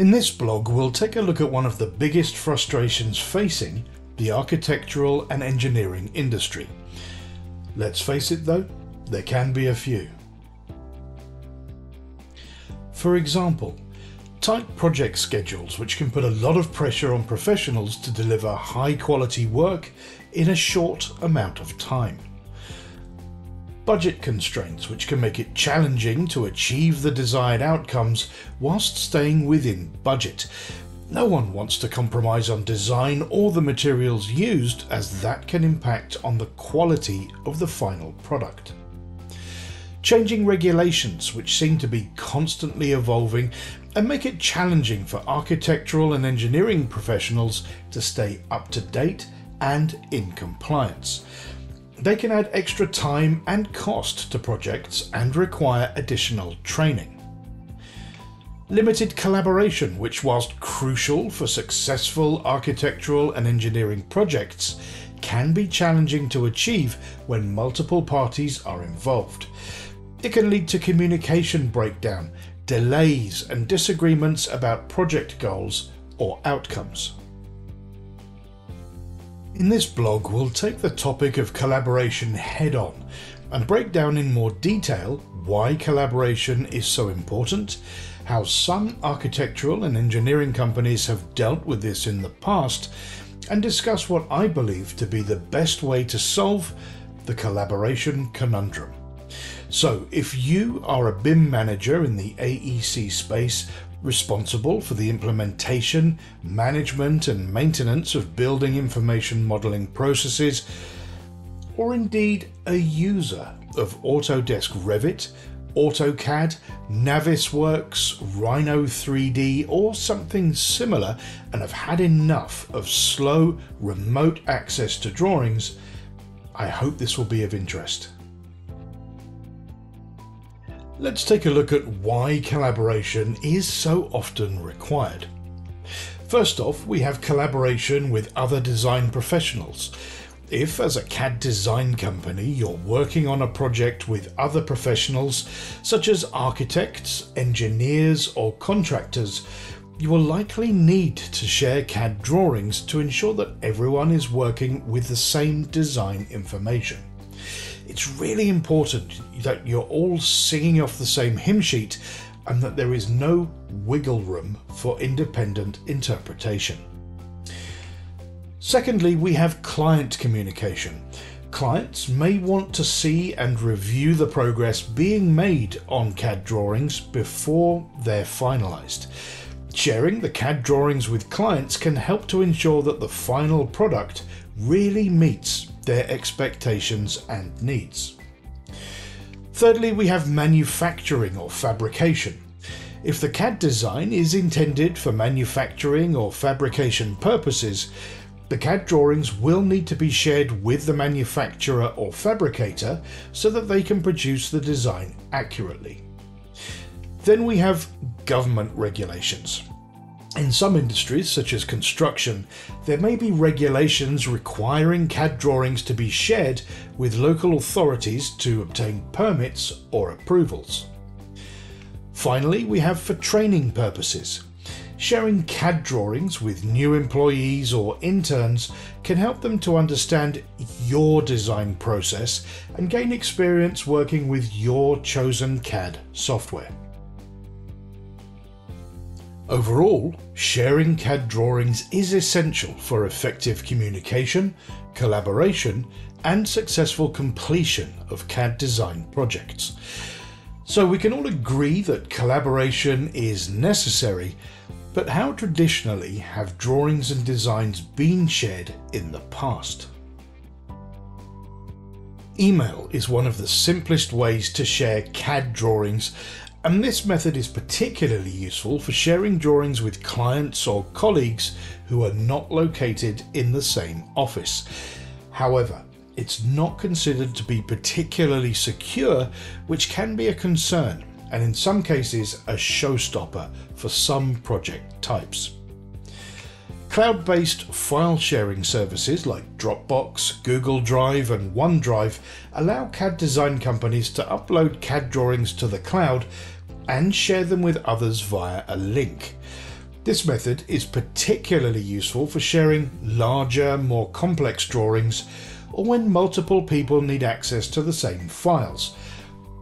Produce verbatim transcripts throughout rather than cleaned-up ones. In this blog, we'll take a look at one of the biggest frustrations facing the architectural and engineering industry. Let's face it though, there can be a few. For example, tight project schedules, which can put a lot of pressure on professionals to deliver high-quality work in a short amount of time. Budget constraints, which can make it challenging to achieve the desired outcomes whilst staying within budget. No one wants to compromise on design or the materials used, as that can impact on the quality of the final product. Changing regulations, which seem to be constantly evolving and make it challenging for architectural and engineering professionals to stay up to date and in compliance. They can add extra time and cost to projects and require additional training. Limited collaboration, which whilst crucial for successful architectural and engineering projects, can be challenging to achieve when multiple parties are involved. It can lead to communication breakdown, delays, and disagreements about project goals or outcomes. In this blog, we'll take the topic of collaboration head-on and break down in more detail why collaboration is so important, how some architectural and engineering companies have dealt with this in the past, and discuss what I believe to be the best way to solve the collaboration conundrum. So, if you are a B I M manager in the A E C space, responsible for the implementation, management and maintenance of building information modeling processes, or indeed a user of Autodesk Revit, AutoCAD, Navisworks, Rhino three D or something similar, and have had enough of slow, remote access to drawings, I hope this will be of interest. Let's take a look at why collaboration is so often required. First off, we have collaboration with other design professionals. If, as a C A D design company, you're working on a project with other professionals, such as architects, engineers, or contractors, you will likely need to share C A D drawings to ensure that everyone is working with the same design information. It's really important that you're all singing off the same hymn sheet and that there is no wiggle room for independent interpretation. Secondly, we have client communication. Clients may want to see and review the progress being made on C A D drawings before they're finalized. Sharing the C A D drawings with clients can help to ensure that the final product really meets their expectations and needs. Thirdly, we have manufacturing or fabrication. If the C A D design is intended for manufacturing or fabrication purposes, the C A D drawings will need to be shared with the manufacturer or fabricator so that they can produce the design accurately. Then we have government regulations. In some industries, such as construction, there may be regulations requiring C A D drawings to be shared with local authorities to obtain permits or approvals. Finally, we have for training purposes. Sharing C A D drawings with new employees or interns can help them to understand your design process and gain experience working with your chosen C A D software. Overall, sharing C A D drawings is essential for effective communication, collaboration, and successful completion of C A D design projects. So we can all agree that collaboration is necessary, but how traditionally have drawings and designs been shared in the past? Email is one of the simplest ways to share C A D drawings, and this method is particularly useful for sharing drawings with clients or colleagues who are not located in the same office. However, it's not considered to be particularly secure, which can be a concern, and in some cases a showstopper for some project types. Cloud-based file sharing services like Dropbox, Google Drive and OneDrive allow C A D design companies to upload C A D drawings to the cloud and share them with others via a link. This method is particularly useful for sharing larger, more complex drawings or when multiple people need access to the same files.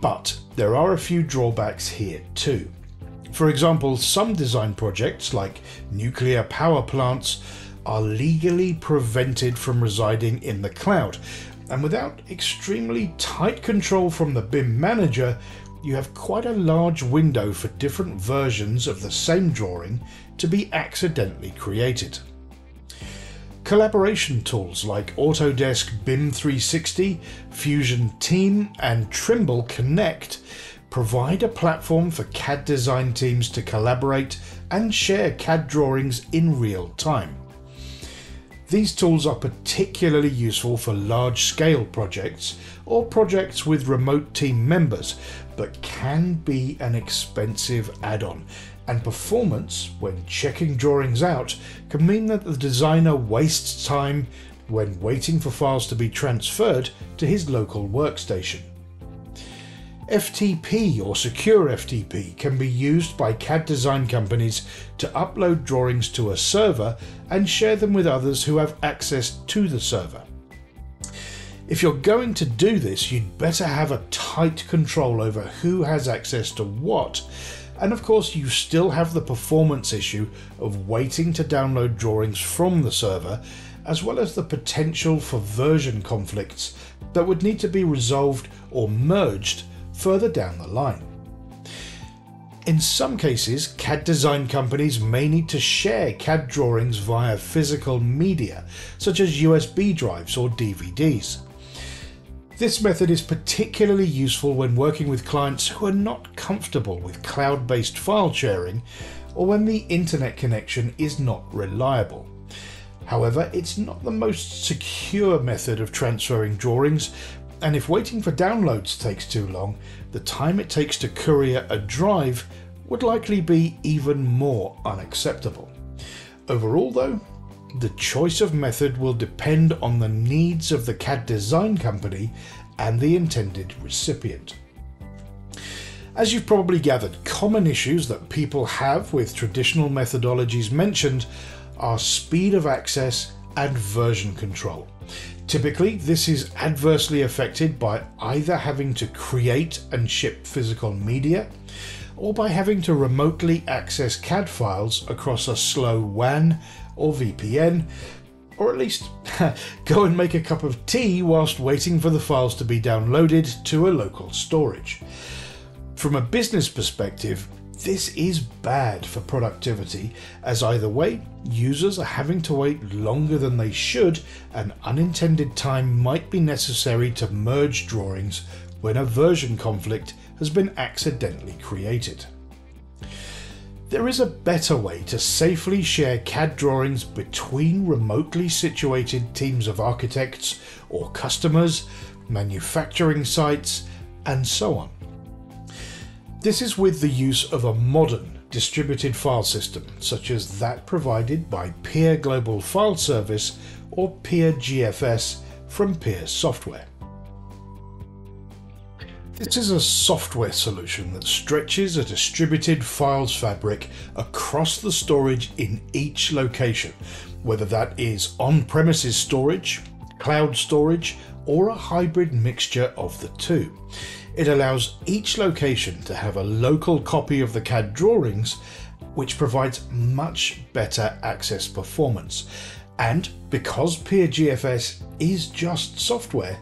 But there are a few drawbacks here too. For example, some design projects, like nuclear power plants, are legally prevented from residing in the cloud, and without extremely tight control from the B I M manager, you have quite a large window for different versions of the same drawing to be accidentally created. Collaboration tools like Autodesk BIM three sixty, Fusion Team and Trimble Connect provide a platform for C A D design teams to collaborate and share C A D drawings in real time. These tools are particularly useful for large-scale projects or projects with remote team members, but can be an expensive add-on, and performance when checking drawings out can mean that the designer wastes time when waiting for files to be transferred to his local workstation. F T P or Secure F T P can be used by C A D design companies to upload drawings to a server and share them with others who have access to the server. If you're going to do this, you'd better have a tight control over who has access to what, and of course you still have the performance issue of waiting to download drawings from the server, as well as the potential for version conflicts that would need to be resolved or merged further down the line. In some cases, C A D design companies may need to share C A D drawings via physical media, such as U S B drives or D V Ds. This method is particularly useful when working with clients who are not comfortable with cloud-based file sharing or when the internet connection is not reliable. However, it's not the most secure method of transferring drawings, and if waiting for downloads takes too long, the time it takes to courier a drive would likely be even more unacceptable. Overall though, the choice of method will depend on the needs of the C A D design company and the intended recipient. As you've probably gathered, common issues that people have with traditional methodologies mentioned are speed of access and version control. Typically, this is adversely affected by either having to create and ship physical media, or by having to remotely access C A D files across a slow W A N or V P N, or at least go and make a cup of tea whilst waiting for the files to be downloaded to a local storage. From a business perspective, this is bad for productivity, as either way, users are having to wait longer than they should, and unintended time might be necessary to merge drawings when a version conflict has been accidentally created. There is a better way to safely share C A D drawings between remotely situated teams of architects or customers, manufacturing sites, and so on. This is with the use of a modern distributed file system, such as that provided by Peer Global File Service or Peer G F S from Peer Software. This is a software solution that stretches a distributed files fabric across the storage in each location, whether that is on-premises storage, cloud storage, or a hybrid mixture of the two. It allows each location to have a local copy of the C A D drawings, which provides much better access performance. And because Peer G F S is just software,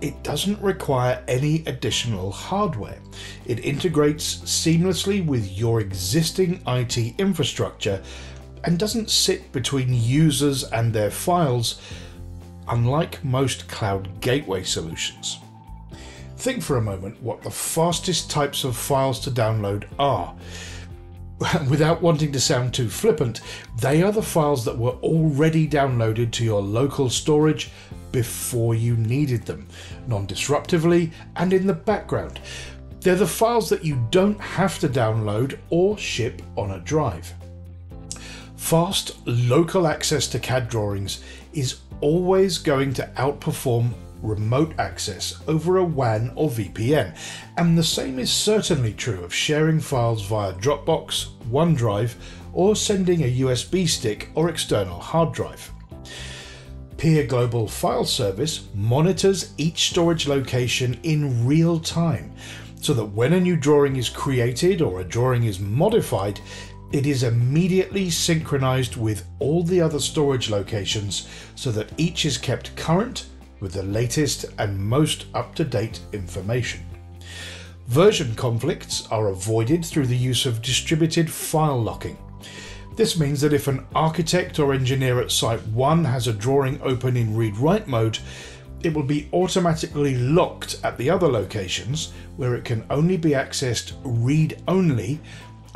it doesn't require any additional hardware. It integrates seamlessly with your existing I T infrastructure and doesn't sit between users and their files, unlike most cloud gateway solutions. Think for a moment what the fastest types of files to download are. Without wanting to sound too flippant, they are the files that were already downloaded to your local storage before you needed them, non-disruptively and in the background. They're the files that you don't have to download or ship on a drive. Fast local access to C A D drawings is always going to outperform remote access over a W A N or V P N, and the same is certainly true of sharing files via Dropbox, OneDrive or sending a U S B stick or external hard drive. Peer Global File Service monitors each storage location in real time, so that when a new drawing is created or a drawing is modified, it is immediately synchronized with all the other storage locations so that each is kept current with the latest and most up-to-date information. Version conflicts are avoided through the use of distributed file locking. This means that if an architect or engineer at Site one has a drawing open in read-write mode, it will be automatically locked at the other locations where it can only be accessed read-only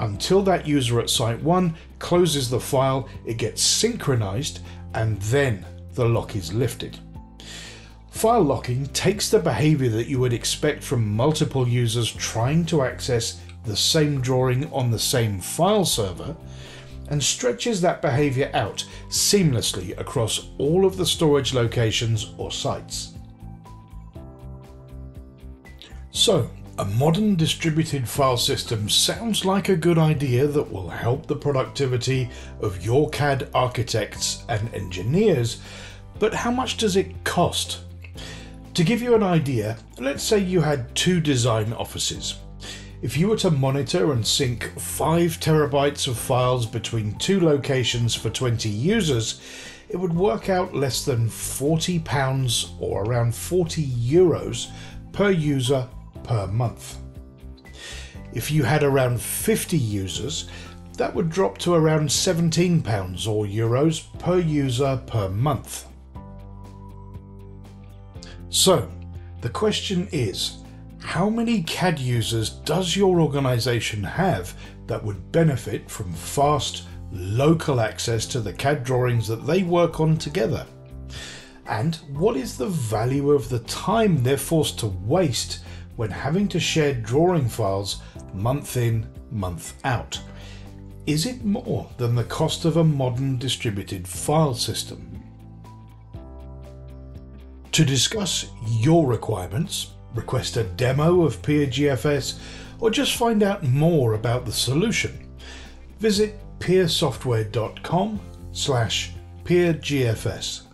until that user at Site one closes the file, it gets synchronized, and then the lock is lifted. File locking takes the behavior that you would expect from multiple users trying to access the same drawing on the same file server, and stretches that behavior out seamlessly across all of the storage locations or sites. So, a modern distributed file system sounds like a good idea that will help the productivity of your C A D architects and engineers, but how much does it cost? To give you an idea, let's say you had two design offices. If you were to monitor and sync five terabytes of files between two locations for twenty users, it would work out less than forty pounds or around forty euros per user per month. If you had around fifty users, that would drop to around seventeen pounds or euros per user per month. So, the question is, how many C A D users does your organization have that would benefit from fast, local access to the C A D drawings that they work on together? And what is the value of the time they're forced to waste when having to share drawing files month in, month out? Is it more than the cost of a modern distributed file system? To discuss your requirements, request a demo of Peer G F S, or just find out more about the solution, visit peersoftware dot com slash peer G F S.